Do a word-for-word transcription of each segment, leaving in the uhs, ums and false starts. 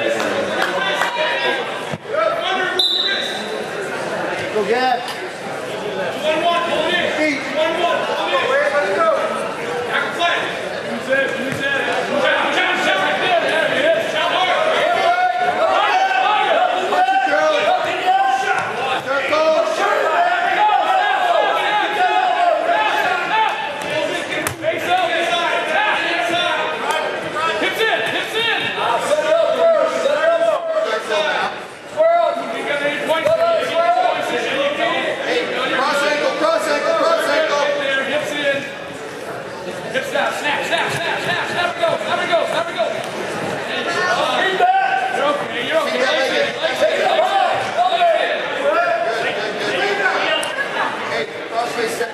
Go get. One one, hold it. Feet. One one, hold it. Wait, let's go. I can play. Use it, use it. I'm trying to shout right there. There it is. Shout hard. Fire, fire. Circle. Circle. Face up, inside. Tap, inside. Hips in, hips in. Set it up first. Set it up first. World. You got any points? Snap, snap, snap, snap, snap, snap it go, snap it go, snap it go. You're back! You're okay, you're okay. Hey, crossface set.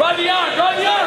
Run the yard, run the yard!